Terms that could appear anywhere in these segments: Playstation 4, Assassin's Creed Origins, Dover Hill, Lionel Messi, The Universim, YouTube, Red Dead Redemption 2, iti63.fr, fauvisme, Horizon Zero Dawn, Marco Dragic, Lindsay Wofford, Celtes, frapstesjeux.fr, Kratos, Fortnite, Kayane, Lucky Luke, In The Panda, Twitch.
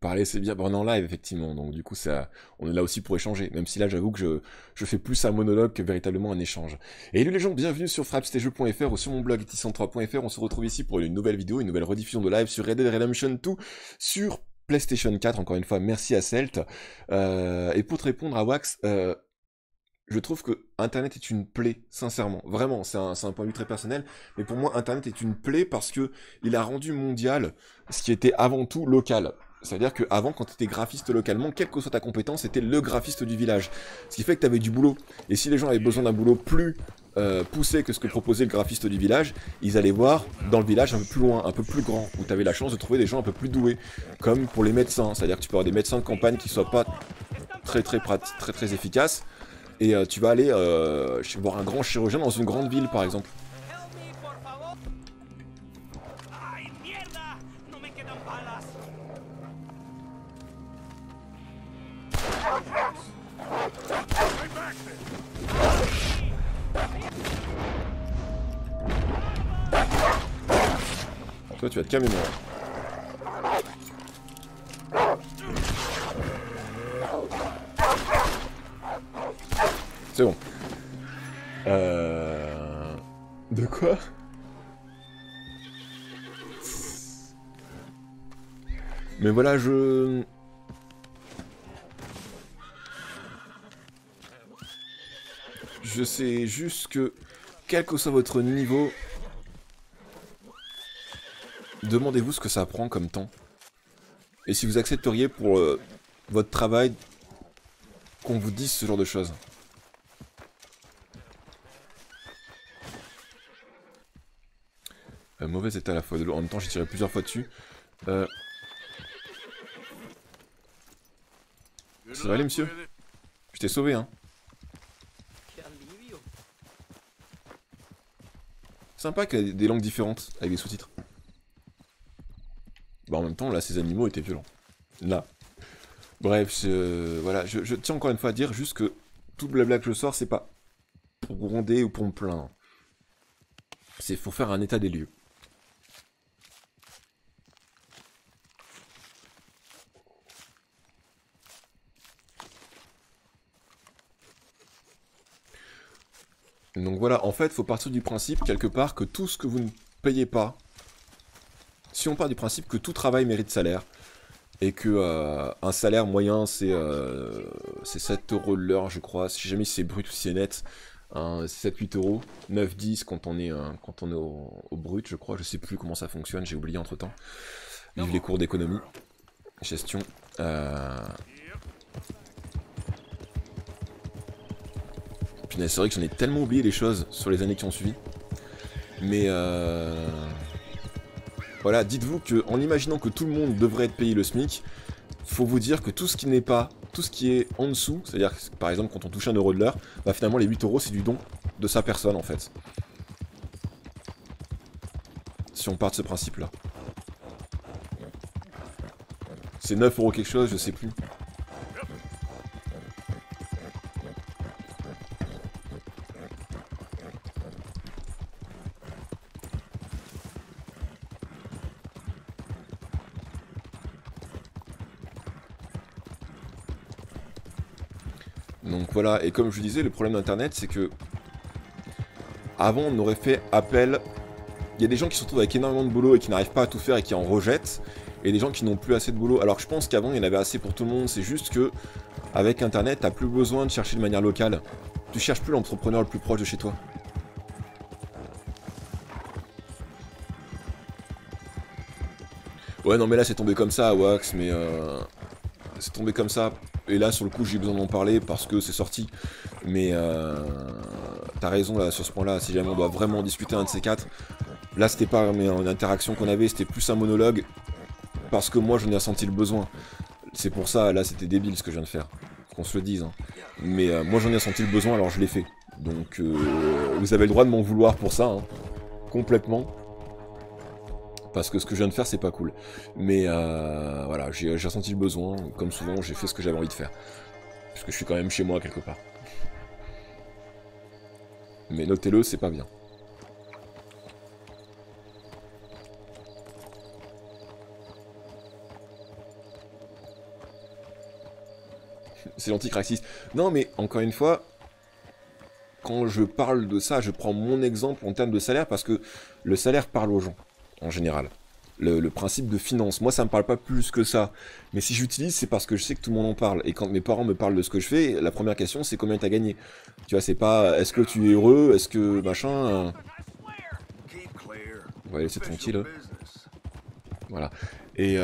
Parler, c'est bien, bon, en live, effectivement. Donc, du coup, ça, on est là aussi pour échanger. Même si là, j'avoue que je fais plus un monologue que véritablement un échange. Et salut les gens, bienvenue sur frapstesjeux.fr ou sur mon blog iti63.fr. On se retrouve ici pour une nouvelle vidéo, une nouvelle rediffusion de live sur Red Dead Redemption 2, sur PlayStation 4. Encore une fois, merci à Celtes. Et pour te répondre à Wax, je trouve que Internet est une plaie, sincèrement. Vraiment, c'est un point de vue très personnel. Mais pour moi, Internet est une plaie parce que il a rendu mondial ce qui était avant tout local. C'est-à-dire qu'avant, quand tu étais graphiste localement, quelle que soit ta compétence, c'était le graphiste du village. Ce qui fait que tu avais du boulot. Et si les gens avaient besoin d'un boulot plus poussé que ce que proposait le graphiste du village, ils allaient voir dans le village un peu plus loin, un peu plus grand, où tu avais la chance de trouver des gens un peu plus doués. Comme pour les médecins. C'est-à-dire que tu peux avoir des médecins de campagne qui ne soient pas très efficaces. Et tu vas aller voir un grand chirurgien dans une grande ville, par exemple. Toi, tu vas te calmer, moi. C'est bon. De quoi? Mais voilà, je... Je sais juste que, quel que soit votre niveau, demandez-vous ce que ça prend comme temps. Et si vous accepteriez pour votre travail qu'on vous dise ce genre de choses. Mauvais état à la fois de l'eau. En même temps, j'ai tiré plusieurs fois dessus. Ça va aller, monsieur? Je t'ai sauvé, hein. Sympa qu'il y ait des langues différentes avec des sous-titres. Bah, en même temps, là, ces animaux étaient violents. Là. Bref, voilà. Je tiens encore une fois à dire juste que tout le blabla que je sors, c'est pas pour gronder ou pour me plaindre. C'est pour faire un état des lieux. Donc voilà, en fait, faut partir du principe, quelque part, que tout ce que vous ne payez pas, si on part du principe que tout travail mérite salaire, et que un salaire moyen, c'est 7 euros de l'heure, je crois, si jamais c'est brut ou si c'est net, hein, 7-8 euros, 9-10 quand on est au brut, je crois, je sais plus comment ça fonctionne, j'ai oublié entre-temps. Vive les cours d'économie, gestion... C'est vrai que j'en ai tellement oublié des choses sur les années qui ont suivi. Mais voilà, dites-vous qu'en imaginant que tout le monde devrait être payé le SMIC, faut vous dire que tout ce qui n'est pas, tout ce qui est en dessous, c'est-à-dire que par exemple quand on touche 1 euro de l'heure, bah finalement les 8 euros c'est du don de sa personne en fait. Si on part de ce principe-là. C'est 9 euros quelque chose, je sais plus. Voilà, et comme je disais, le problème d'Internet, c'est que avant, on aurait fait appel... Il y a des gens qui se retrouvent avec énormément de boulot et qui n'arrivent pas à tout faire et qui en rejettent, et des gens qui n'ont plus assez de boulot. Alors je pense qu'avant, il y en avait assez pour tout le monde, c'est juste que avec Internet, t'as plus besoin de chercher de manière locale. Tu cherches plus l'entrepreneur le plus proche de chez toi. Ouais, non mais là, c'est tombé comme ça, Wax, mais... C'est tombé comme ça... Et là, sur le coup, j'ai besoin d'en parler parce que c'est sorti. Mais t'as raison là sur ce point-là. Si jamais on doit vraiment discuter un de ces quatre, là, c'était pas une interaction qu'on avait, c'était plus un monologue parce que moi, j'en ai ressenti le besoin. C'est pour ça, là, c'était débile ce que je viens de faire, qu'on se le dise. Hein. Mais moi, j'en ai ressenti le besoin, alors je l'ai fait. Donc, vous avez le droit de m'en vouloir pour ça, hein. Complètement. Parce que ce que je viens de faire, c'est pas cool. Mais voilà, j'ai ressenti le besoin. Comme souvent, j'ai fait ce que j'avais envie de faire. Parce que je suis quand même chez moi, quelque part. Mais notez-le, c'est pas bien. C'est gentil, Craxis. Non, mais encore une fois, quand je parle de ça, je prends mon exemple en termes de salaire parce que le salaire parle aux gens, en général. Le principe de finance, moi ça me parle pas plus que ça, mais si j'utilise c'est parce que je sais que tout le monde en parle, et quand mes parents me parlent de ce que je fais, la première question c'est combien t'as gagné, tu vois, c'est pas est-ce que tu es heureux, est-ce que machin, on va laisser tranquille, voilà, et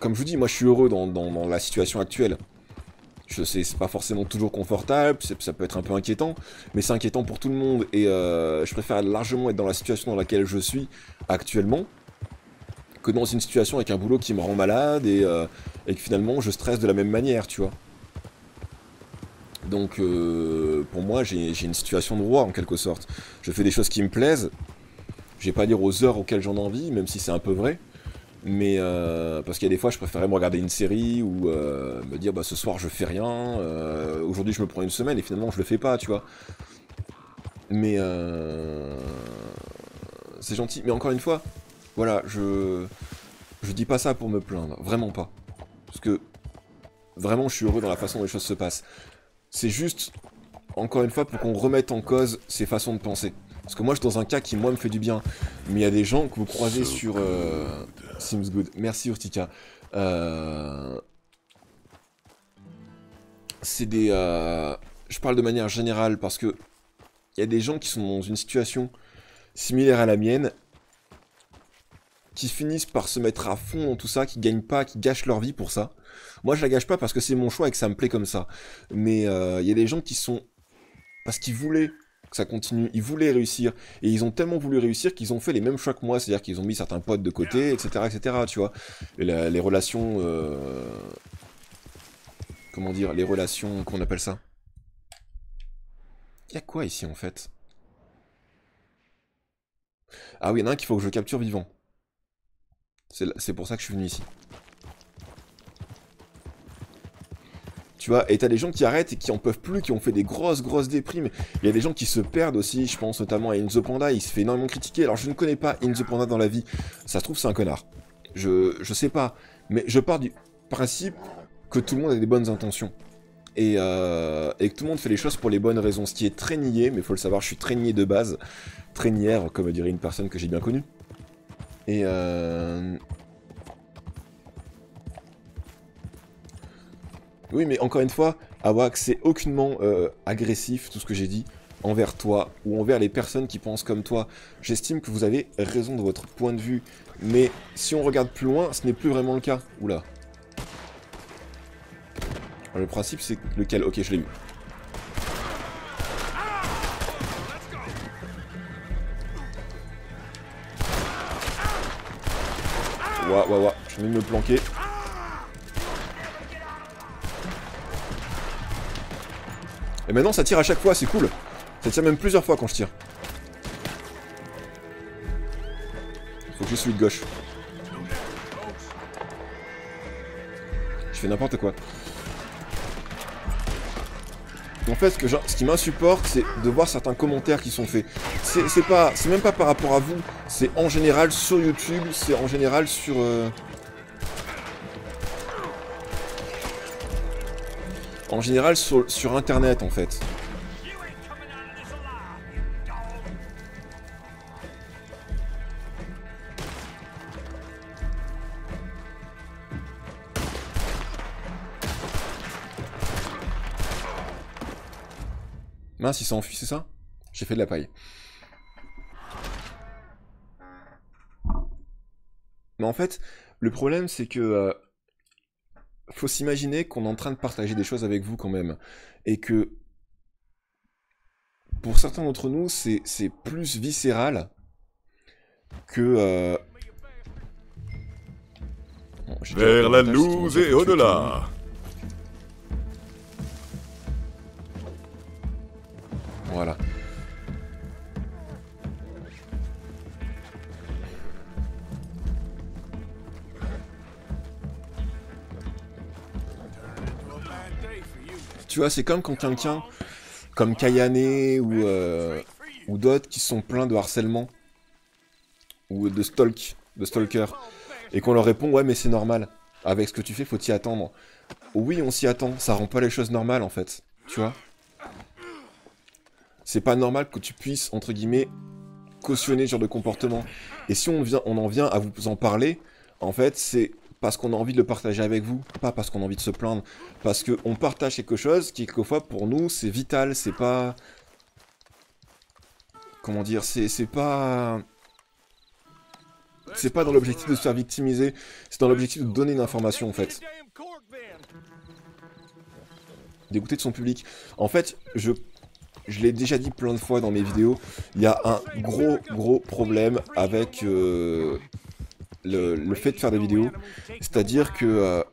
comme je vous dis, moi je suis heureux dans la situation actuelle, je sais, c'est pas forcément toujours confortable, ça peut être un peu inquiétant, mais c'est inquiétant pour tout le monde, et je préfère largement être dans la situation dans laquelle je suis actuellement, que dans une situation avec un boulot qui me rend malade et que finalement je stresse de la même manière, tu vois. Donc pour moi j'ai une situation de roi en quelque sorte. Je fais des choses qui me plaisent, je vais pas dire aux heures auxquelles j'en ai envie, même si c'est un peu vrai, mais parce qu'il y a des fois je préférais me regarder une série ou me dire bah ce soir je fais rien, aujourd'hui je me prends une semaine et finalement je le fais pas, tu vois. Mais c'est gentil, mais encore une fois, voilà, je dis pas ça pour me plaindre, vraiment pas. Parce que, vraiment, je suis heureux dans la façon dont les choses se passent. C'est juste, encore une fois, pour qu'on remette en cause ces façons de penser. Parce que moi, je suis dans un cas qui, moi, me fait du bien. Mais il y a des gens que vous croisez sur... Seems good. Merci, Urtica. C'est des... Je parle de manière générale, parce que... Il y a des gens qui sont dans une situation similaire à la mienne... qui finissent par se mettre à fond dans tout ça, qui gagnent pas, qui gâchent leur vie pour ça. Moi je la gâche pas parce que c'est mon choix et que ça me plaît comme ça. Mais il y a des gens qui sont... Parce qu'ils voulaient que ça continue, ils voulaient réussir. Et ils ont tellement voulu réussir qu'ils ont fait les mêmes choix que moi, c'est-à-dire qu'ils ont mis certains potes de côté, etc. etc. tu vois. Les relations... Comment dire, les relations... Qu'on appelle ça? Il y a quoi ici en fait? Ah oui, il y en a un qu'il faut que je capture vivant. C'est pour ça que je suis venu ici. Tu vois, et t'as des gens qui arrêtent et qui en peuvent plus, qui ont fait des grosses déprimes. Il y a des gens qui se perdent aussi, je pense notamment à In The Panda, il se fait énormément critiquer. Alors je ne connais pas In The Panda dans la vie, ça se trouve c'est un connard. Je sais pas, mais je pars du principe que tout le monde a des bonnes intentions. Et que tout le monde fait les choses pour les bonnes raisons, ce qui est très nié, mais faut le savoir, je suis très nié de base. Très nière, comme dirait une personne que j'ai bien connue. Et oui, mais encore une fois, Awak, c'est aucunement agressif, tout ce que j'ai dit, envers toi ou envers les personnes qui pensent comme toi. J'estime que vous avez raison de votre point de vue, mais si on regarde plus loin, ce n'est plus vraiment le cas. Oula. Alors, le principe, c'est lequel? Ok, je l'ai eu. Ouah, je suis venu me planquer. Et maintenant ça tire à chaque fois, c'est cool. Ça tire même plusieurs fois quand je tire. Faut que je suis de gauche. Je fais n'importe quoi. En fait, ce qui m'insupporte, c'est de voir certains commentaires qui sont faits. C'est même pas par rapport à vous, c'est en général sur YouTube, c'est en général sur... En général sur Internet, en fait. Mince, il s'enfuit, c'est ça? J'ai fait de la paille. Mais en fait, le problème, c'est que... faut s'imaginer qu'on est en train de partager des choses avec vous, quand même. Et que... Pour certains d'entre nous, c'est plus viscéral... que... Bon, vers la loose et au-delà. Voilà. Tu vois, c'est comme quand quelqu'un, comme Kayane ou d'autres qui sont pleins de harcèlement, ou de stalker, et qu'on leur répond « Ouais, mais c'est normal, avec ce que tu fais, faut t'y attendre ». Oui, on s'y attend, ça rend pas les choses normales en fait, tu vois. C'est pas normal que tu puisses, entre guillemets, cautionner ce genre de comportement. Et si on en vient à vous en parler, en fait, c'est parce qu'on a envie de le partager avec vous, pas parce qu'on a envie de se plaindre. Parce qu'on partage quelque chose qui, quelquefois, pour nous, c'est vital, c'est pas... Comment dire, c'est pas... C'est pas dans l'objectif de se faire victimiser, c'est dans l'objectif de donner une information, en fait. Dégoûté de son public. En fait, je l'ai déjà dit plein de fois dans mes vidéos, il y a un gros problème avec le fait de faire des vidéos. C'est-à-dire que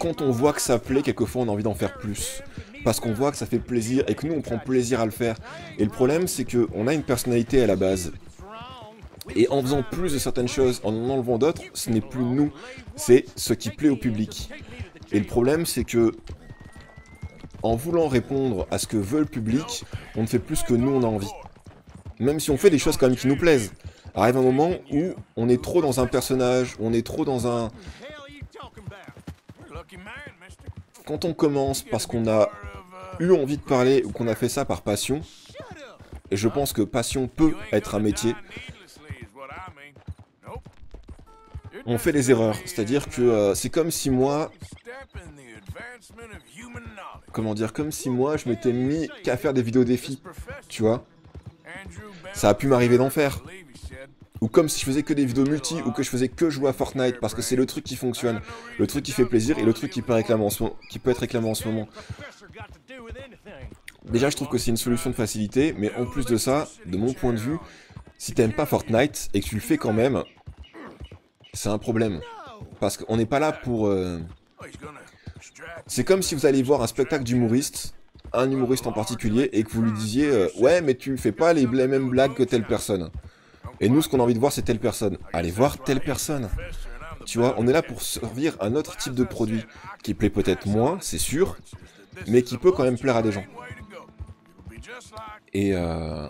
quand on voit que ça plaît, quelquefois on a envie d'en faire plus. Parce qu'on voit que ça fait plaisir et que nous on prend plaisir à le faire. Et le problème c'est qu'on a une personnalité à la base. Et en faisant plus de certaines choses, en enlevant d'autres, ce n'est plus nous, c'est ce qui plaît au public. Et le problème c'est que, en voulant répondre à ce que veut le public, on ne fait plus ce que nous on a envie. Même si on fait des choses quand même qui nous plaisent. Arrive un moment où on est trop dans un personnage, on est trop dans un... Quand on commence parce qu'on a eu envie de parler ou qu'on a fait ça par passion, et je pense que passion peut être un métier, on fait des erreurs, c'est-à-dire que c'est comme si moi... Comment dire, comme si moi je m'étais mis qu'à faire des vidéos défis, tu vois. Ça a pu m'arriver d'en faire. Ou comme si je faisais que des vidéos multi, ou que je faisais que jouer à Fortnite, parce que c'est le truc qui fonctionne, le truc qui fait plaisir, et le truc qui peut, être réclamé en ce moment. Déjà je trouve que c'est une solution de facilité, mais en plus de ça, de mon point de vue, si t'aimes pas Fortnite, et que tu le fais quand même, c'est un problème. Parce qu'on n'est pas là pour... C'est comme si vous allez voir un spectacle d'humoriste, un humoriste en particulier, et que vous lui disiez ouais mais tu fais pas les mêmes blagues que telle personne. Et nous ce qu'on a envie de voir c'est telle personne. Allez voir telle personne. Tu vois, on est là pour servir un autre type de produit, qui plaît peut-être moins, c'est sûr, mais qui peut quand même plaire à des gens. Et en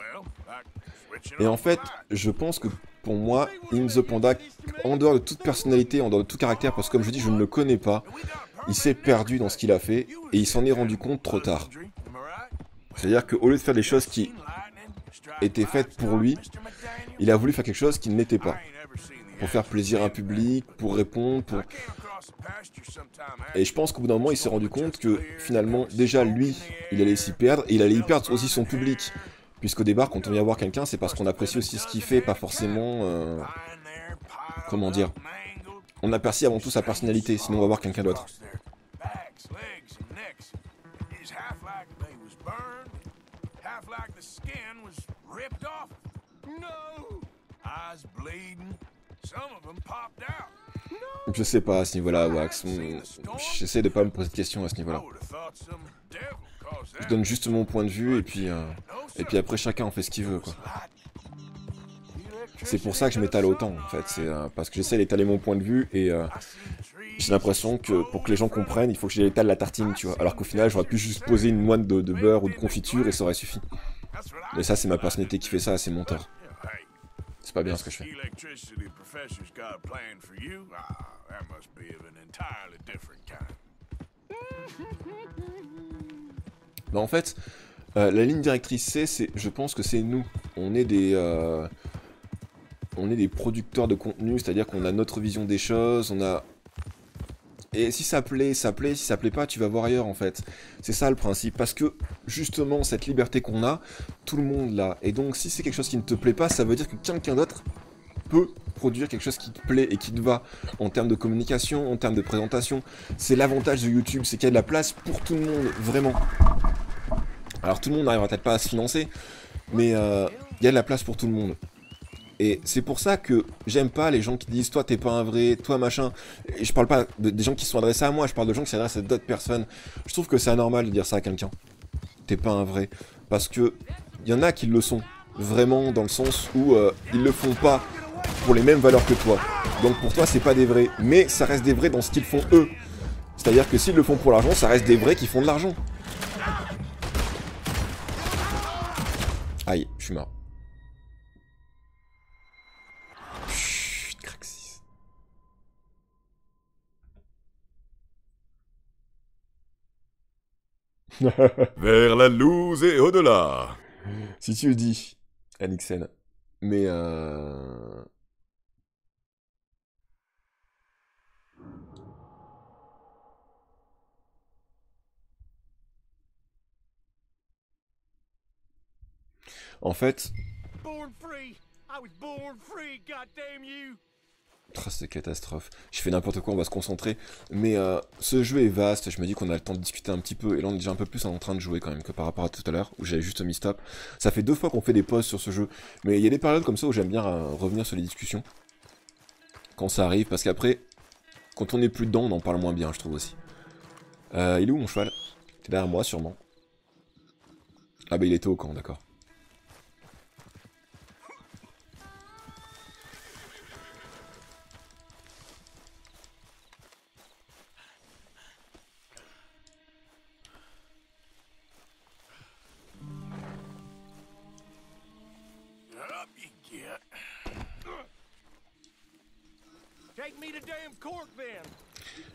fait, je pense que pour moi, In The Panda, en dehors de toute personnalité, en dehors de tout caractère, parce que comme je dis, je ne le connais pas, il s'est perdu dans ce qu'il a fait, et il s'en est rendu compte trop tard. C'est-à-dire qu'au lieu de faire des choses qui étaient faites pour lui, il a voulu faire quelque chose qui ne l'était pas. Pour faire plaisir à un public, pour répondre, pour... Et je pense qu'au bout d'un moment, il s'est rendu compte que finalement, déjà lui, il allait s'y perdre, et il allait y perdre aussi son public. Puisqu'au départ, quand on vient voir quelqu'un, c'est parce qu'on apprécie aussi ce qu'il fait, pas forcément... Comment dire? On apprécie avant tout sa personnalité, sinon on va voir quelqu'un d'autre. Je sais pas à ce niveau-là, Wax. J'essaie de pas me poser de questions à ce niveau-là. Je donne juste mon point de vue et puis après chacun en fait ce qu'il veut quoi. C'est pour ça que je m'étale autant en fait, c'est parce que j'essaie d'étaler mon point de vue et j'ai l'impression que pour que les gens comprennent il faut que j'étale la tartine tu vois. Alors qu'au final j'aurais pu juste poser une moine de beurre ou de confiture et ça aurait suffi. Mais ça c'est ma personnalité qui fait ça, c'est mon tort. C'est pas bien ce que je fais. Bah en fait, la ligne directrice c'est, je pense que c'est nous. On est des producteurs de contenu, c'est-à-dire qu'on a notre vision des choses, on a... Et si ça plaît, ça plaît, si ça plaît pas, tu vas voir ailleurs en fait. C'est ça le principe, parce que justement cette liberté qu'on a, tout le monde l'a. Et donc si c'est quelque chose qui ne te plaît pas, ça veut dire que quelqu'un d'autre peut produire quelque chose qui te plaît et qui te va en termes de communication, en termes de présentation. C'est l'avantage de YouTube, c'est qu'il y a de la place pour tout le monde, vraiment. Alors tout le monde n'arrivera peut-être pas à se financer, mais il y a de la place pour tout le monde. Et c'est pour ça que j'aime pas les gens qui disent « toi t'es pas un vrai, toi machin ». Et je parle pas des gens qui sont adressés à moi, je parle de gens qui s'adressent à d'autres personnes. Je trouve que c'est anormal de dire ça à quelqu'un. T'es pas un vrai. Parce que il y en a qui le sont, vraiment dans le sens où ils le font pas pour les mêmes valeurs que toi. Donc pour toi c'est pas des vrais, mais ça reste des vrais dans ce qu'ils font eux. C'est-à-dire que s'ils le font pour l'argent, ça reste des vrais qui font de l'argent. Aïe, je suis mort. Chut, Craxis. Vers la loose et au-delà. Si tu le dis, Alixen. Mais en fait... Cette catastrophe. Je fais n'importe quoi, on va se concentrer. Mais ce jeu est vaste, je me dis qu'on a le temps de discuter un petit peu. Et là on est déjà un peu plus en train de jouer quand même que par rapport à tout à l'heure, où j'avais juste mis stop. Ça fait 2 fois qu'on fait des pauses sur ce jeu. Mais il y a des périodes comme ça où j'aime bien revenir sur les discussions. Quand ça arrive, parce qu'après, quand on n'est plus dedans, on en parle moins bien, je trouve aussi. Il est où mon cheval? T'es derrière moi sûrement. Ah bah il était au camp, d'accord.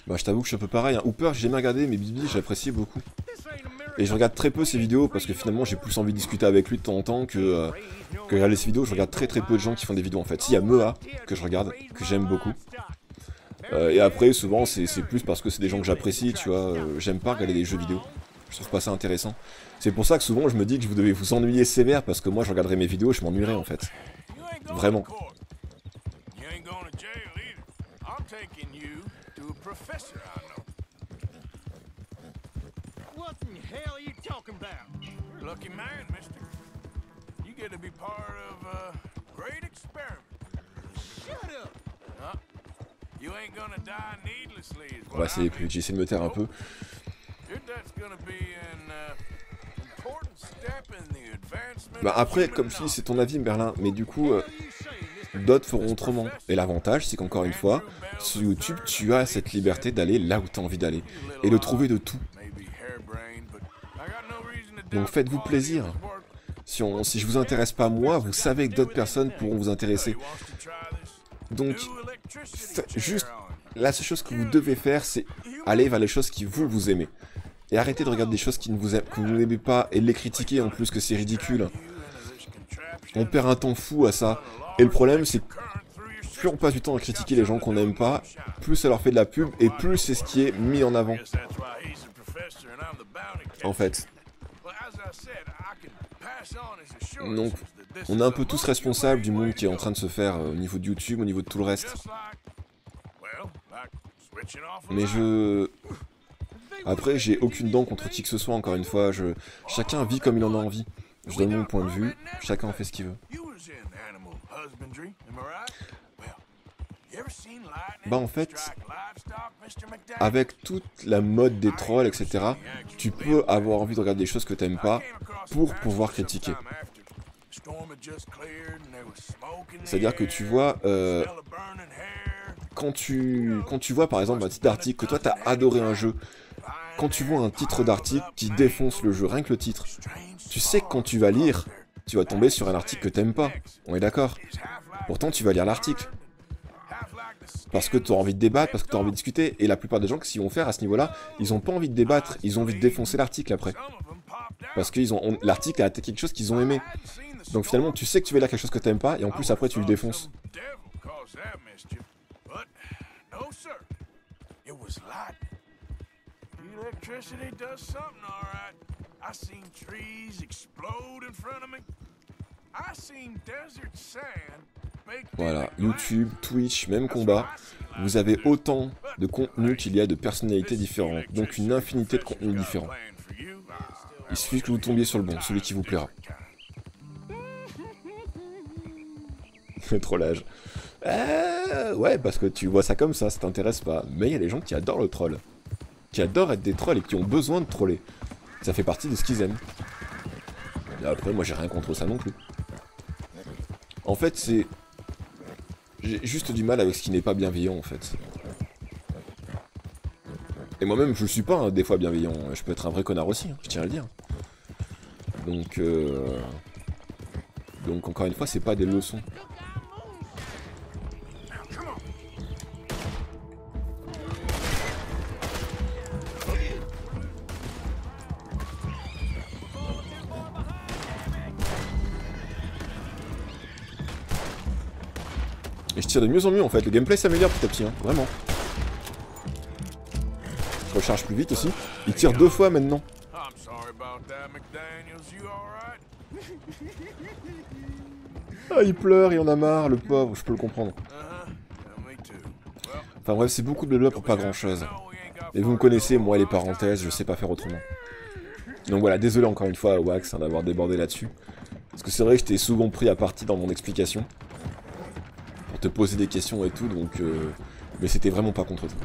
Bah je t'avoue que je suis un peu pareil, hein. Hooper j'ai jamais regardé mais Bibi j'apprécie beaucoup. Et je regarde très peu ses vidéos parce que finalement j'ai plus envie de discuter avec lui de temps en temps que regarder ses vidéos. Je regarde très peu de gens qui font des vidéos en fait. Si, il y a Mea que je regarde, que j'aime beaucoup. Et après souvent c'est plus parce que c'est des gens que j'apprécie, tu vois. J'aime pas regarder des jeux vidéo, je trouve pas ça intéressant. C'est pour ça que souvent je me dis que vous devez vous ennuyer sévère parce que moi je regarderai mes vidéos et je m'ennuierai en fait. Vraiment. On va essayer, puis j'essaie de me taire un peu. Bah après, comme je dis, c'est ton avis, Merlin, mais du coup, d'autres feront autrement. Et l'avantage, c'est qu'encore une fois, sur YouTube, tu as cette liberté d'aller là où tu as envie d'aller. Et de trouver de tout. Donc faites-vous plaisir. Si je vous intéresse pas moi, vous savez que d'autres personnes pourront vous intéresser. Donc, juste, la seule chose que vous devez faire, c'est aller vers les choses qui vous aimez. Et arrêtez de regarder des choses que vous n'aimez pas et de les critiquer en plus que c'est ridicule. On perd un temps fou à ça. Et le problème, c'est que plus on passe du temps à critiquer les gens qu'on n'aime pas, plus ça leur fait de la pub et plus c'est ce qui est mis en avant. En fait. Donc, on est un peu tous responsables du monde qui est en train de se faire au niveau de YouTube, au niveau de tout le reste. Mais après, j'ai aucune dent contre qui que ce soit, encore une fois. Chacun vit comme il en a envie. Je donne mon point de vue, chacun en fait ce qu'il veut. Bah en fait, avec toute la mode des trolls, etc., tu peux avoir envie de regarder des choses que t'aimes pas pour pouvoir critiquer. C'est-à-dire que tu vois, quand tu vois par exemple un titre d'article, que toi t'as adoré un jeu, quand tu vois un titre d'article qui défonce le jeu, rien que le titre, tu sais que quand tu vas lire, tu vas tomber sur un article que t'aimes pas, on est d'accord. Pourtant tu vas lire l'article. Parce que tu as envie de débattre, parce que tu as envie de discuter. Et la plupart des gens qui vont faire à ce niveau-là, ils ont pas envie de débattre, ils ont envie de défoncer l'article après. Parce que l'article a quelque chose qu'ils ont aimé. Donc finalement, tu sais que tu vas lire quelque chose que tu n'aimes pas, et en plus après tu le défonces. Voilà, YouTube, Twitch, même combat, vous avez autant de contenu qu'il y a de personnalités différentes, donc une infinité de contenus différents. Il suffit que vous tombiez sur le bon, celui qui vous plaira. Le trollage. Ouais, parce que tu vois ça comme ça t'intéresse pas, mais il y a des gens qui adorent le troll, qui adorent être des trolls et qui ont besoin de troller. Ça fait partie de ce qu'ils aiment. Et après, moi j'ai rien contre ça non plus. En fait, c'est... J'ai juste du mal avec ce qui n'est pas bienveillant en fait. Et moi-même je le suis pas hein, des fois bienveillant, je peux être un vrai connard aussi, hein, je tiens à le dire. Donc encore une fois c'est pas des leçons. Et je tire de mieux en mieux en fait, le gameplay s'améliore petit à petit, hein, vraiment. Je recharge plus vite aussi. Il tire deux fois maintenant. Ah, il pleure, il en a marre, le pauvre, je peux le comprendre. Enfin bref, c'est beaucoup de blabla pour pas grand chose. Et vous me connaissez, moi les parenthèses, je sais pas faire autrement. Donc voilà, désolé encore une fois à Wax hein, d'avoir débordé là-dessus. Parce que c'est vrai que j'étais souvent pris à partie dans mon explication. Pour te poser des questions et tout, donc... mais c'était vraiment pas contre toi.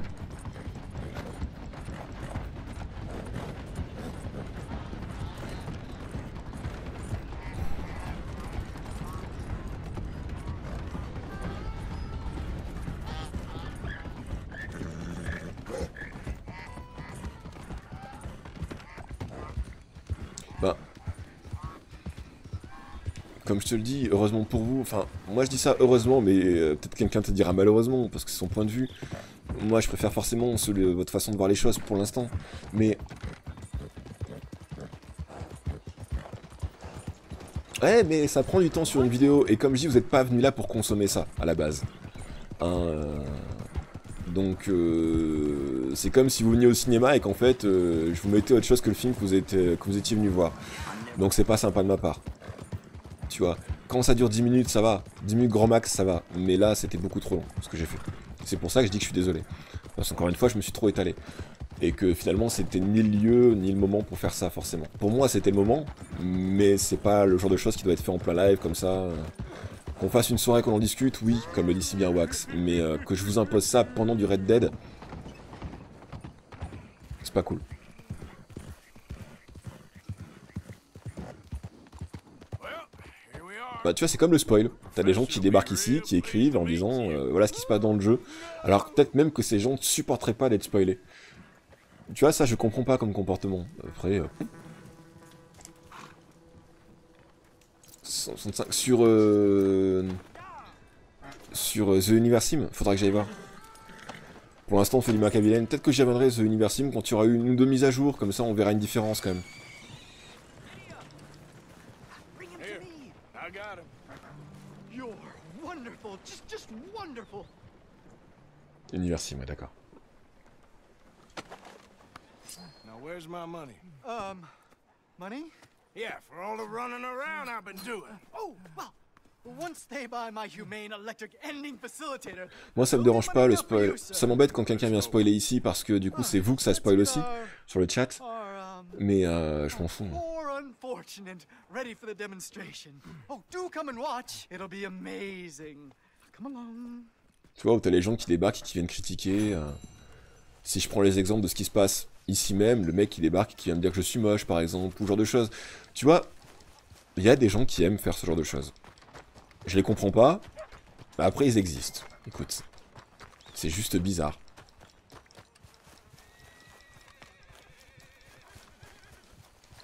Comme je te le dis, heureusement pour vous, enfin, moi je dis ça heureusement, mais peut-être quelqu'un te dira malheureusement, parce que c'est son point de vue. Moi je préfère forcément votre façon de voir les choses pour l'instant, mais... Ouais, mais ça prend du temps sur une vidéo, et comme je dis, vous n'êtes pas venu là pour consommer ça, à la base. Donc, c'est comme si vous veniez au cinéma et qu'en fait, je vous mettais autre chose que le film que vous étiez venu voir. Donc c'est pas sympa de ma part. Tu vois, quand ça dure 10 minutes, ça va. 10 minutes grand max, ça va. Mais là, c'était beaucoup trop long, ce que j'ai fait. C'est pour ça que je dis que je suis désolé. Parce qu'encore une fois, je me suis trop étalé. Et que finalement, c'était ni le lieu, ni le moment pour faire ça, forcément. Pour moi, c'était le moment, mais c'est pas le genre de chose qui doit être fait en plein live, comme ça. Qu'on fasse une soirée, qu'on en discute, oui, comme le dit si bien Wax. Mais que je vous impose ça pendant du Red Dead, c'est pas cool. Bah, tu vois, c'est comme le spoil. T'as des gens qui débarquent ici, qui écrivent en disant voilà ce qui se passe dans le jeu. Alors peut-être même que ces gens ne supporteraient pas d'être spoilés. Tu vois, ça je comprends pas comme comportement. Après... 165 sur The Universim, faudra que j'aille voir. Pour l'instant on fait du Macavilaine. Peut-être que j'y reviendrai The Universim quand il y aura eu une ou deux mises à jour. Comme ça on verra une différence quand même. Universim, ouais, d'accord. Now where's my money? Money? Yeah, for all the running around I've been doing. Oh, well, once they buy my humane electric ending facilitator. Moi, ça me dérange pas le spoil. Ça m'embête quand quelqu'un vient spoiler ici parce que du coup, c'est vous que ça spoil aussi sur le chat. Mais je m'en fous. Unfortunate, ready for the demonstration. Oh, do come and watch. It'll be amazing. Come along. Tu vois, où t'as les gens qui débarquent et qui viennent critiquer. Si je prends les exemples de ce qui se passe ici même, le mec qui débarque et qui vient me dire que je suis moche, par exemple, ou ce genre de choses. Tu vois, il y a des gens qui aiment faire ce genre de choses. Je les comprends pas, mais après ils existent. Écoute, c'est juste bizarre.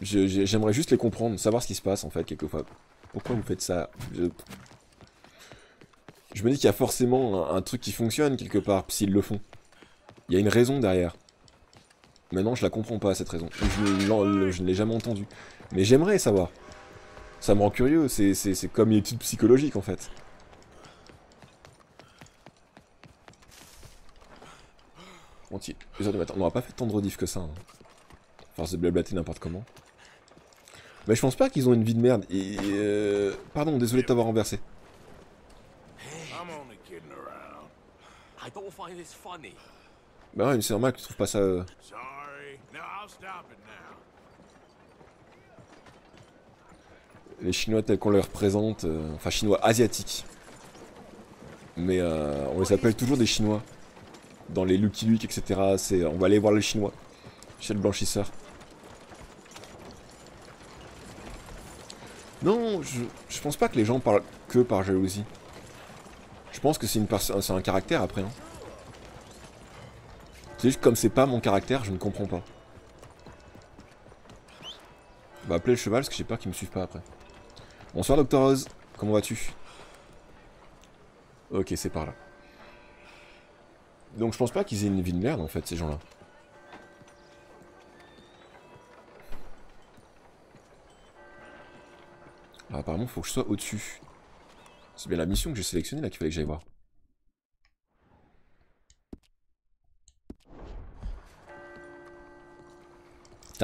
J'aimerais juste les comprendre, savoir ce qui se passe en fait, quelquefois. Pourquoi vous faites ça? Je me dis qu'il y a forcément un truc qui fonctionne quelque part, s'ils le font. Il y a une raison derrière. Maintenant, je la comprends pas, cette raison. Je ne l'ai jamais entendue. Mais j'aimerais savoir. Ça me rend curieux, c'est comme une étude psychologique, en fait. On tient, plusieurs du matin. On n'aura pas fait tant de rediff que ça. Hein. Force de blablater n'importe comment. Mais je pense pas qu'ils ont une vie de merde. Et pardon, désolé de t'avoir renversé. Bah ouais, mais c'est normal que tu trouves pas ça... Les Chinois tels qu'on les représente... Enfin, Chinois asiatiques. Mais on les appelle toujours des Chinois. Dans les Lucky Luke, etc. C'est... On va aller voir les Chinois. Chez le blanchisseur. Non, je pense pas que les gens parlent que par jalousie. Je pense que c'est un caractère après. Hein. C'est juste comme c'est pas mon caractère, je ne comprends pas. On va appeler le cheval parce que j'ai peur qu'il me suive pas après. Bonsoir Docteur Rose, comment vas-tu? Ok, c'est par là. Donc je pense pas qu'ils aient une vie de merde en fait ces gens-là. Apparemment faut que je sois au-dessus. C'est bien la mission que j'ai sélectionnée là qu'il fallait que j'aille voir.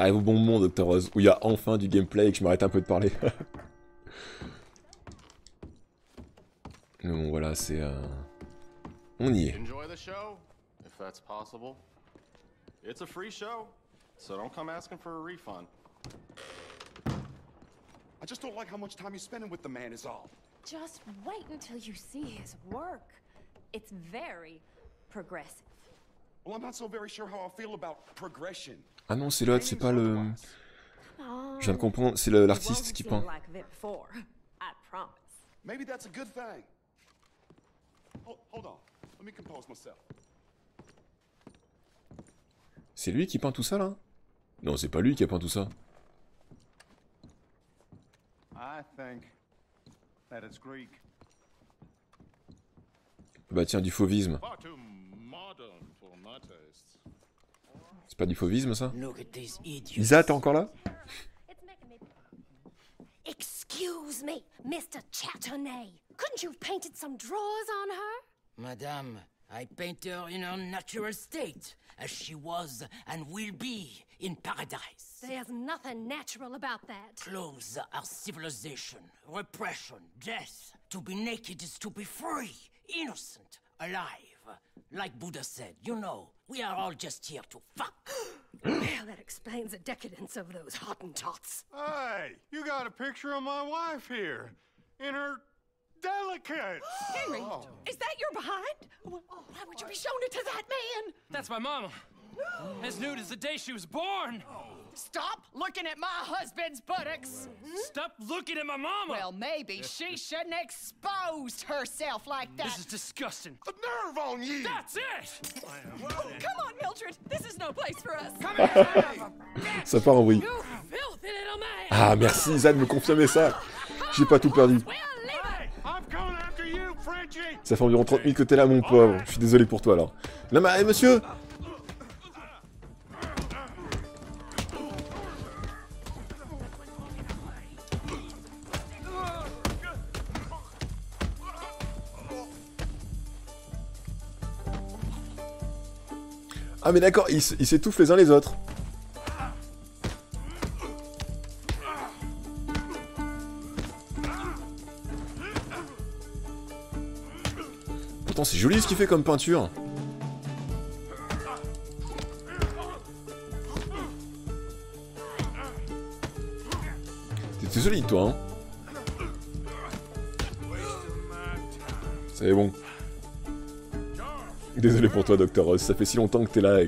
T'arrives au bon moment, Dr. Rose, où il y a enfin du gameplay et que je m'arrête un peu de parler. Mais bon, voilà, c'est... On y est. I just don't like how much time you're spending with the man is all. Just wait until you see his work. It's very progressive. Well, I'm not so very sure how I feel about progression. Ah non, c'est l'autre, c'est pas le... Je viens de comprendre, c'est l'artiste qui peint. Maybe that's a good thing. Hold on, let me compose myself. C'est lui qui peint tout ça là? Non, c'est pas lui qui a peint tout ça. Bah tiens, du fauvisme. C'est pas du fauvisme ça? Isa, t'es encore là? Excuse me, Mr. Chatternet. Couldn't you have painted some drawers on her? Madame, I paint her in her natural state, as she was and will be in paradise. There's nothing natural about that. Clothes are civilization, repression, death. To be naked is to be free, innocent, alive. Like Buddha said, you know, we are all just here to fuck. Well, that explains the decadence of those Hottentots. Hey, you got a picture of my wife here, in her delicates. Henry, oh. Is that your behind? Well, why would you be showing it to that man? That's my mama. As nude as the day she was born. Stop looking at my husband's buttocks. Stop looking at my mama. Well, maybe she shouldn't exposed herself like that. This is disgusting. The nerve on you. That's it. Oh, come on, Mildred. This is no place for us. Come here. Ça part en bruit. Ah, merci, Zane, me confirmer ça. J'ai pas tout perdu. Ça fait environ 30 000 que t'es là, mon pauvre. Je suis désolé pour toi, alors. Non, mais, monsieur. Ah mais d'accord, ils s'étouffent les uns les autres. Pourtant c'est joli ce qu'il fait comme peinture. T'es solide toi hein. C'est bon. Désolé pour toi, Dr. Ross, ça fait si longtemps que t'es là,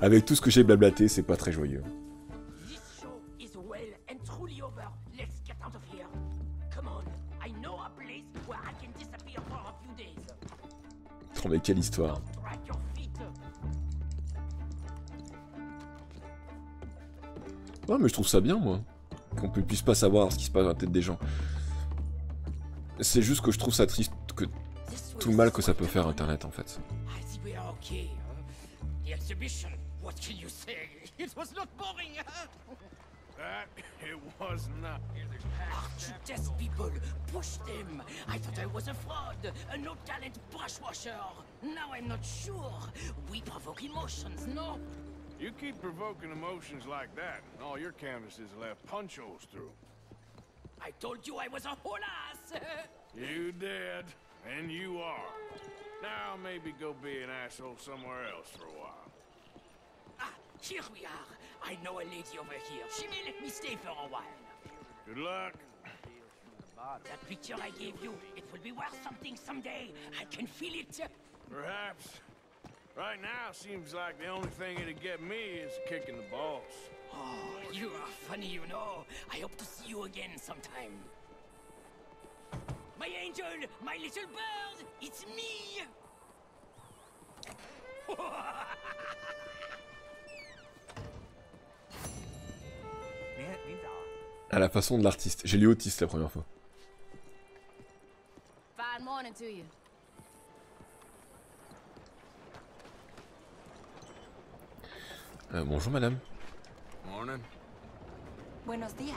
avec tout ce que j'ai blablaté, c'est pas très joyeux. Oh mais quelle histoire. Ouais mais je trouve ça bien, moi, qu'on puisse pas savoir ce qui se passe dans la tête des gens. C'est juste que je trouve ça triste, que tout le mal que ça peut faire Internet, en fait. Okay, the exhibition, what can you say? It was not boring, huh? That it was not. You test people, push them. I thought I was a fraud, a no-talent brushwasher. Now I'm not sure. We provoke emotions, no? You keep provoking emotions like that, and all your canvases will have punch holes through. I told you I was a whole ass. You did, and you are. Now maybe go be an asshole somewhere else for a while. Ah, here we are. I know a lady over here. She may let me stay for a while. Good luck. That picture I gave you, it will be worth something someday. I can feel it. Perhaps. Right now seems like the only thing it'll get me is kicking the balls. Oh, you are funny, you know. I hope to see you again sometime. My angel, my little bird, it's me. À la façon de l'artiste, j'ai lu Autiste la première fois. Fine morning to you. Bonjour madame. Morning. Buenos días.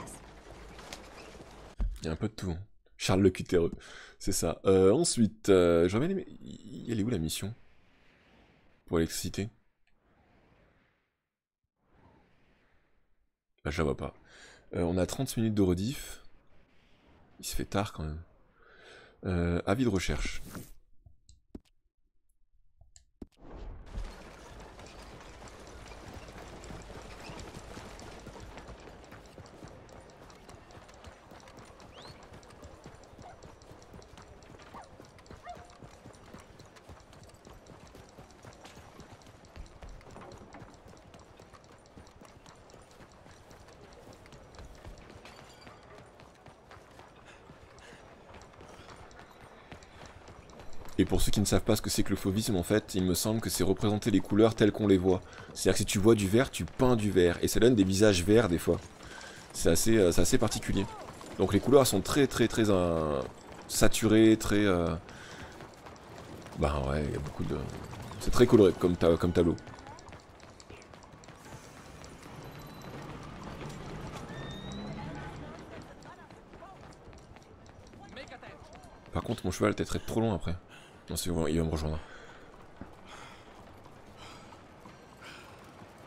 Il y a un peu de tout. Hein. Charles le cutéreux, c'est ça. Ensuite, j'aurais bien aimé... Elle est où la mission? Pour l'électricité. Bah je la vois pas. On a 30 minutes de rediff. Il se fait tard quand même. Avis de recherche. Et pour ceux qui ne savent pas ce que c'est que le fauvisme, en fait, il me semble que c'est représenter les couleurs telles qu'on les voit. C'est-à-dire que si tu vois du vert, tu peins du vert. Et ça donne des visages verts, des fois. C'est assez particulier. Donc les couleurs sont très saturées, très... Bah ouais, il y a beaucoup de... C'est très coloré comme tableau. Par contre, mon cheval peut-être trop long après. Non, c'est bon, il va me rejoindre.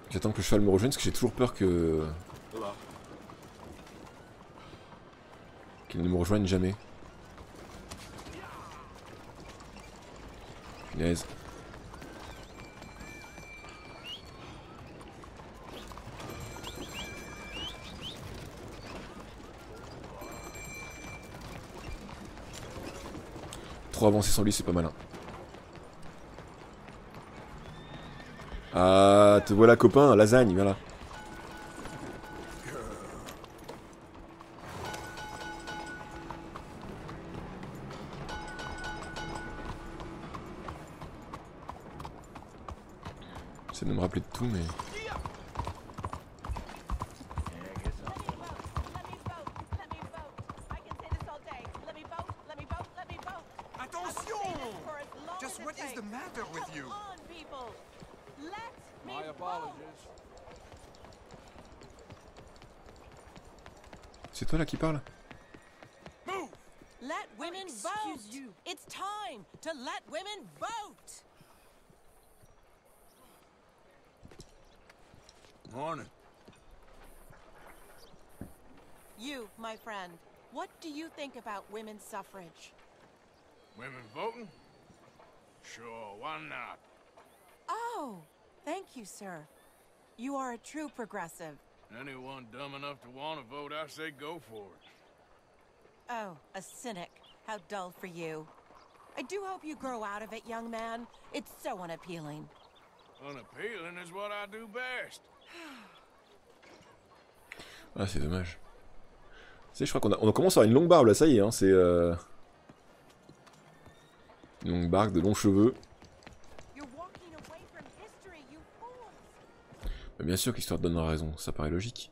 J'attends que le cheval me rejoigne parce que j'ai toujours peur que... qu'il ne me rejoigne jamais. Punaise. Avancer sans lui, c'est pas malin. Ah, te voilà copain, lasagne, viens là. J'essaie de me rappeler de tout, mais... C'est toi là qui parle? Let women vote. It's time to let women vote. Morning. You, my friend, what do you think about women's suffrage? Women voting? Sure, why not? Oh, thank you, sir. You are a true progressive. Anyone dumb enough to want to vote, I say go for it. Oh, a cynic. How dull for you. I do hope you grow out of it, young man. It's so unappealing. Unappealing is what I do best. Ah, c'est dommage. Tu sais, je crois qu'on commence à avoir une longue barbe, là, ça y est, hein, c'est... Une longue barbe, de longs cheveux. Bien sûr que l'histoire donnera raison, ça paraît logique.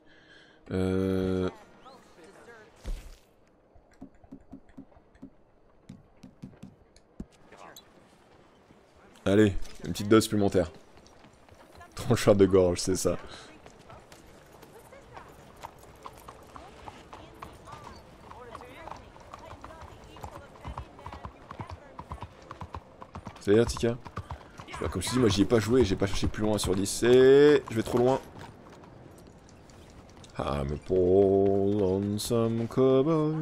Allez, une petite dose supplémentaire. Trancheur de gorge, c'est ça. Salut Tika. Comme je te dis, moi j'y ai pas joué, j'ai pas cherché plus loin sur 10 et je vais trop loin. I'm a poor lonesome cowboy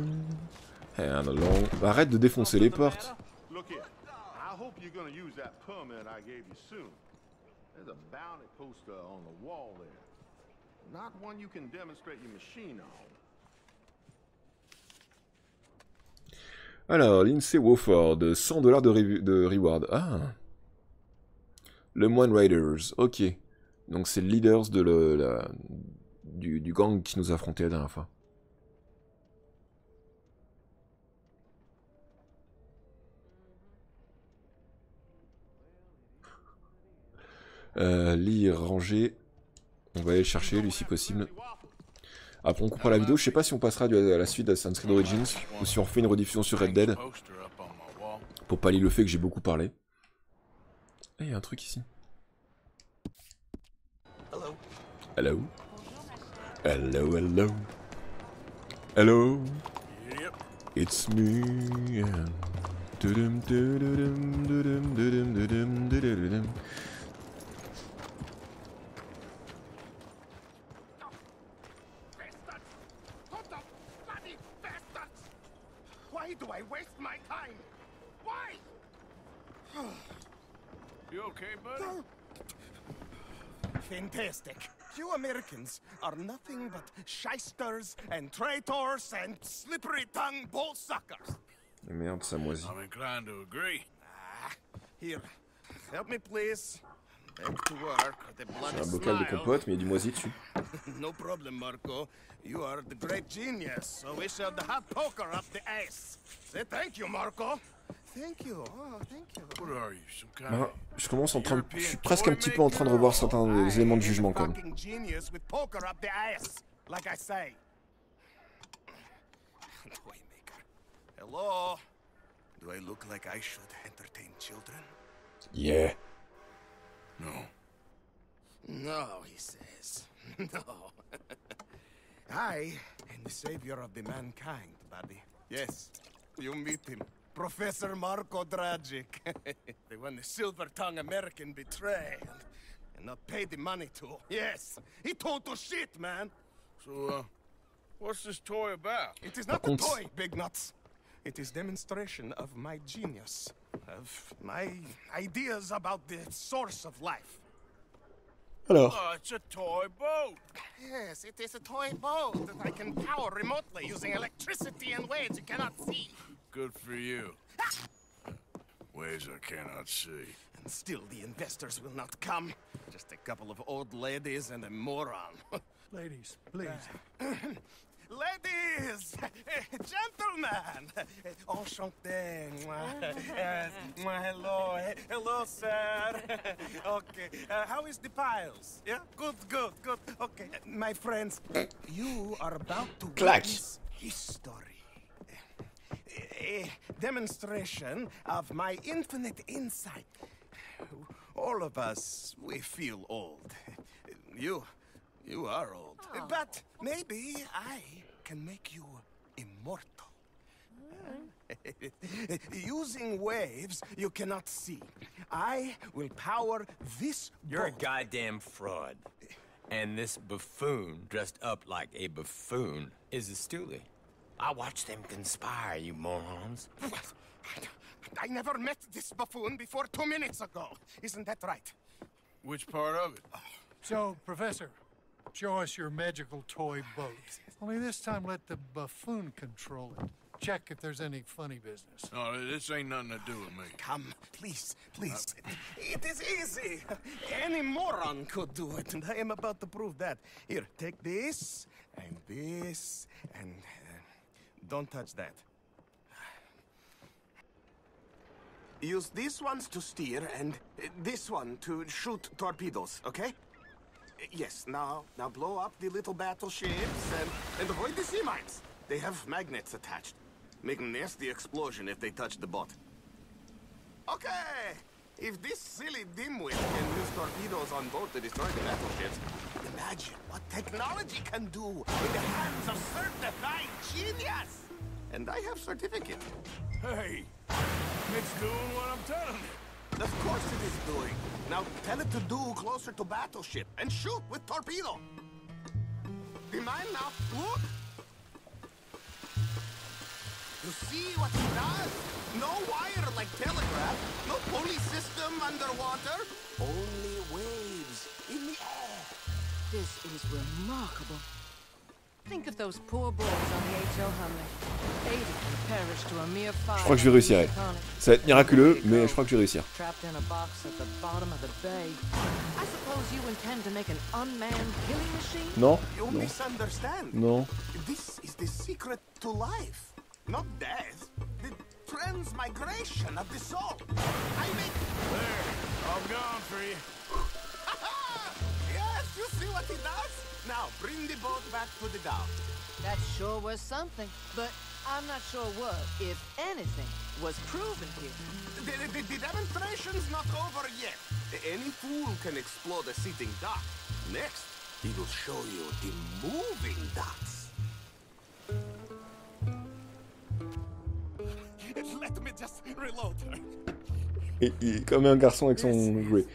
and alone. Bah, arrête de défoncer les portes. Alors, Lindsay Wofford, 100$ de reward. Ah. Le Moine Raiders, ok. Donc c'est le leaders de du gang qui nous a affronté la dernière fois. Lire, ranger. On va aller le chercher, lui si possible. Après on coupera la vidéo, je sais pas si on passera à la suite d'Assassin's Creed Origins, ou si on refait une rediffusion sur Red Dead. Pour pallier le fait que j'ai beaucoup parlé. Eh, il y a un truc ici. Hello. Hello. Hello, hello. Hello. Yep. It's me. You okay, buddy? Fantastic. You Americans are nothing but shysters and traitors and slippery-tongued bull-suckers. Merde, ça moisit. I'm inclined to agree. Here, help me, please. Back to work. The bloody smile. Un bocal de compote, mais il y a du moisi dessus. No problem, Marco. You are the great genius, so we shall have poker up the ass. Say thank you, Marco. Thank you. Oh, thank you. What are you, some kind of... je suis presque un petit peu en train de revoir certains des éléments de jugement quand même. Like I say. Hello. Do I look like I should entertain children? Yeah. No. No, he says. No. I am the savior of the mankind, buddy. Yes. You meet him. Professor Marco Dragic. The one the silver-tongued American betrayed and not paid the money to. Yes. He told to shit, man. So, what's this toy about? It is not a toy, Big Nuts. It is demonstration of my genius, of my ideas about the source of life. Hello. Oh, it's a toy boat. Yes, it is a toy boat that I can power remotely using electricity and waves you cannot see. Good for you. Waves I cannot see. And still the investors will not come. Just a couple of old ladies and a moron. Ladies, please. Ladies, gentlemen, enchanté. Yes, hello, hello, sir. Okay, how is the piles? Yeah, good, good, good. Okay, my friends, you are about to witness history. A demonstration of my infinite insight. All of us, we feel old. You are old, but maybe I can make you immortal. Using waves you cannot see, I will power this boat. You're a goddamn fraud. And this buffoon, dressed up like a buffoon, is a stoolie. I watched them conspire, you morons. What? I never met this buffoon before 2 minutes ago. Isn't that right? Which part of it? So, Professor... show us your magical toy boat. Only this time let the buffoon control it. Check if there's any funny business. No, this ain't nothing to do with me. Come, please, please. It is easy. Any moron could do it, and I am about to prove that. Here, take this, and this, and... don't touch that. Use these ones to steer, and this one to shoot torpedoes, okay? Yes, now blow up the little battleships and avoid the sea mines. They have magnets attached. Make a nasty explosion if they touch the boat. Okay! If this silly dimwit can use torpedoes on boat to destroy the battleships, imagine what technology can do in the hands of certified genius! And I have certificate. Hey! It's doing what I'm telling you. Of course it is doing. Now tell it to do closer to battleship and shoot with torpedo. The mine now, look. You see what it does? No wire like telegraph, no pulley system underwater, only waves in the air. This is remarkable. Think of those poor boys on the H.O. Hamlet. They perished to a mere fire. Je crois que je vais réussirai. Ça va être miraculeux, mais je crois que je vais réussir. Trapped in a box at the bottom of the bay. I suppose you intend to make an unmanned killing machine? Non. You misunderstand. Non. This is the secret to life. Not death. The transmigration of the soul. I make... There. I'm gone for you. Yes, you see what he does? Now, bring the boat back to the dock. That sure was something, but I'm not sure what, if anything, was proven here. The demonstration's not over yet. Any fool can explore the sitting dock. Next, he will show you the moving docks. Let me just reload her. Comme un garçon avec son jouet.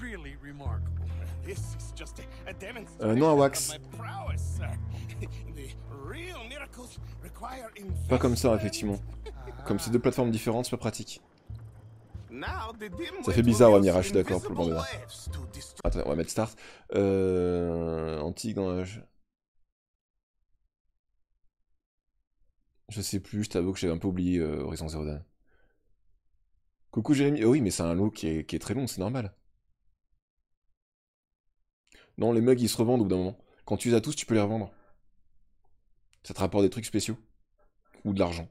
Really remarkable. This is just a demonstration of my prowess, sir. The real miracles require investment. Pas comme ça, effectivement. Comme c'est deux plateformes différentes, c'est pas pratique. Ça fait bizarre, ouais, Mirage, je suis d'accord pour le bandana. Attends, on va mettre start. Antique dans la... Je sais plus, je t'avoue que j'avais un peu oublié Horizon Zero Dawn. Coucou Jérémy. Oh oui, mais c'est un lot qui est très long, c'est normal. Non, les mugs, ils se revendent au bout d'un moment. Quand tu les as tous, tu peux les revendre. Ça te rapporte des trucs spéciaux. Ou de l'argent.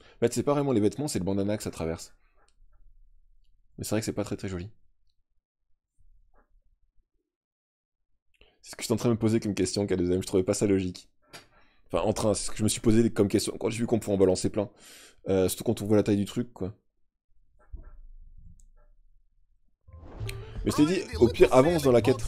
En fait, c'est pas vraiment les vêtements, c'est le bandana que ça traverse. Mais c'est vrai que c'est pas très joli. C'est ce que je suis en train de me poser comme question, K2M. Je trouvais pas ça logique. Enfin, en train, c'est ce que je me suis posé comme question. Quand j'ai vu qu'on pouvait en balancer plein. Surtout quand on voit la taille du truc, quoi. Mais je t'ai dit, au pire, avance dans la quête.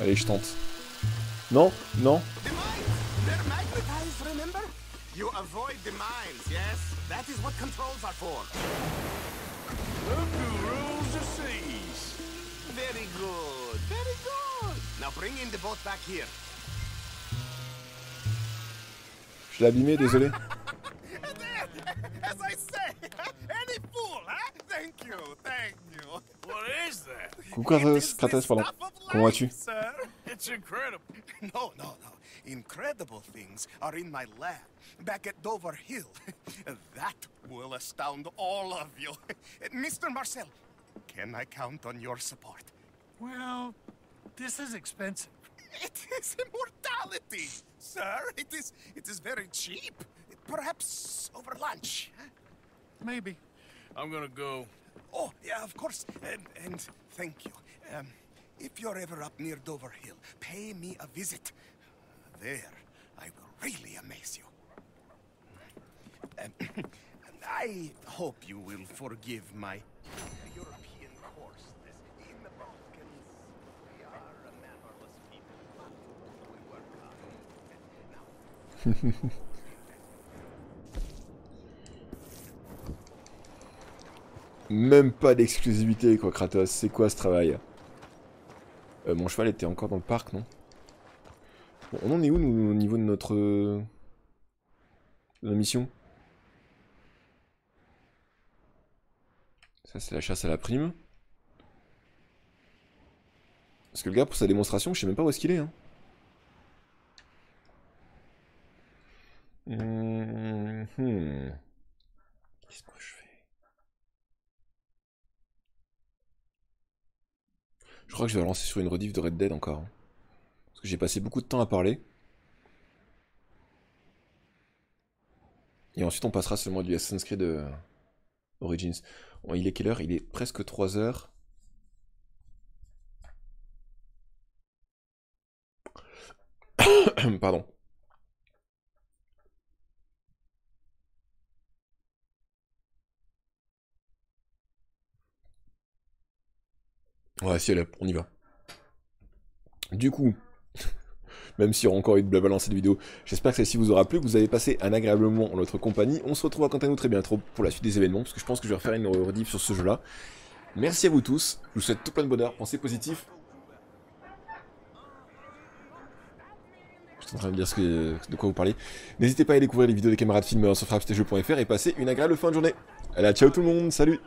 Allez, je tente. Non, non. Je l'ai abîmé, désolé. Coucou Kratos, pardon. Comment vas-tu? It's incredible. No. Incredible things are in my lab back at Dover Hill. That will astound all of you. Mr. Marcel, can I count on your support? Well, this is expensive. It is immortality, sir. It is very cheap. Perhaps over lunch. Maybe. I'm gonna go. Oh, yeah, of course. And thank you. If you're ever up near Dover Hill, pay me a visit. There, I will really amaze you. I hope you will forgive my European course. This in the Balkans, we are a mannerless people, but we work hard. Now. Même pas d'exclusivité, quoi, Kratos. C'est quoi ce travail? Mon cheval était encore dans le parc, non? Bon, on en est où, nous, au niveau de notre... de la mission? Ça, c'est la chasse à la prime. Parce que le gars, pour sa démonstration, je sais même pas où est-ce qu'il est, hein. Qu'est-ce que je fais? Je crois que je vais lancer sur une rediff de Red Dead encore. Hein. Parce que j'ai passé beaucoup de temps à parler. Et ensuite on passera seulement du Assassin's Creed Origins. Bon, il est quelle heure? Il est presque 3 h. Pardon. Ouais, si, allez, on y va. Du coup, même s'il y aura encore eu de blabla dans cette vidéo, j'espère que celle-ci vous aura plu, que vous avez passé un agréable moment en notre compagnie. On se retrouvera quant à nous très bientôt pour la suite des événements, parce que je pense que je vais refaire une rediff sur ce jeu-là. Merci à vous tous, je vous souhaite tout plein de bonheur, pensez positif. Je suis en train de dire de quoi vous parlez. N'hésitez pas à découvrir les vidéos des camarades filmeurs sur frapstesjeux.fr et passez une agréable fin de journée. Allez, ciao tout le monde, salut!